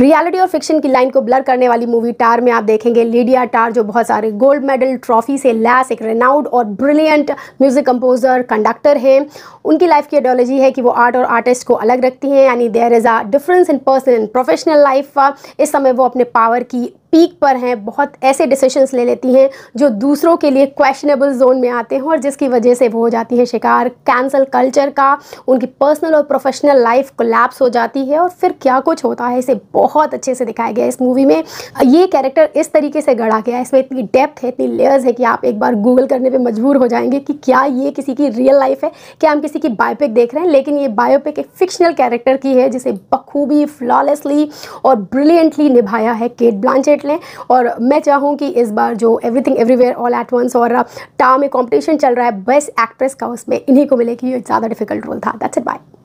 Reality और fiction की line को ब्लर करने वाली मूवी टार में आप देखेंगे लीडिया टार, जो बहुत सारे गोल्ड मेडल ट्रॉफी से लैस एक रेनाउड और ब्रिलियंट म्यूजिक कंपोजर कंडक्टर हैं। उनकी लाइफ की आइडियोलॉजी है कि वो आर्ट और आर्टिस्ट को अलग रखती हैं, यानी there is a difference in personal and professional life. इस समय वो अपने पावर की पीक पर हैं, बहुत ऐसे डिसीशंस ले लेती हैं जो दूसरों के लिए क्वेश्चनेबल जोन में आते हैं और जिसकी वजह से वो हो जाती हैं शिकार कैंसल कल्चर का। उनकी पर्सनल और प्रोफेशनल लाइफ कोलैप्स हो जाती है और फिर क्या कुछ होता है इसे बहुत अच्छे से दिखाया गया है इस मूवी में। ये कैरेक्टर इस तरीके से गढ़ा गया है, इसमें इतनी डेप्थ है, इतनी लेयर्स है कि आप एक बार गूगल करने पर मजबूर हो जाएंगे कि क्या ये किसी की रियल लाइफ है, क्या हम किसी की बायोपिक देख रहे हैं। लेकिन ये बायोपिक एक फिक्शनल कैरेक्टर की है जिसे बखूबी, फ्लॉलेसली और ब्रिलियंटली निभाया है केट ब्लांचेट लें। और मैं चाहूँ कि इस बार जो everything everywhere all at once और टार में कंपटीशन चल रहा है बेस्ट एक्ट्रेस का, उसमें इन्हीं को मिले कि ये ज़्यादा डिफिकल्ट रोल था। That's it, bye.